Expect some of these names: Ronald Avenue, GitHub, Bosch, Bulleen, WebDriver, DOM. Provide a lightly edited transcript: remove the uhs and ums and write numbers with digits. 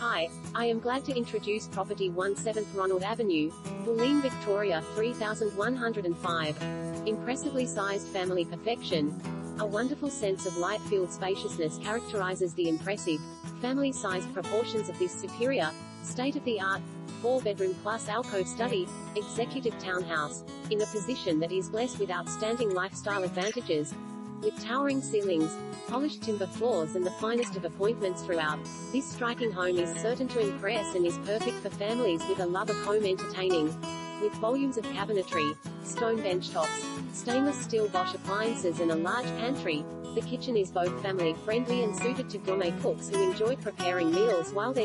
Hi, I am glad to introduce property 17th Ronald Avenue, Bulleen, Victoria 3105. Impressively sized family perfection. A wonderful sense of light-filled spaciousness characterizes the impressive, family-sized proportions of this superior, state-of-the-art, 4-bedroom plus alcove study, executive townhouse, in a position that is blessed with outstanding lifestyle advantages. With towering ceilings, polished timber floors and the finest of appointments throughout, this striking home is certain to impress and is perfect for families with a love of home entertaining. With volumes of cabinetry, stone benchtops, stainless steel Bosch appliances and a large pantry, the kitchen is both family-friendly and suited to gourmet cooks who enjoy preparing meals while they're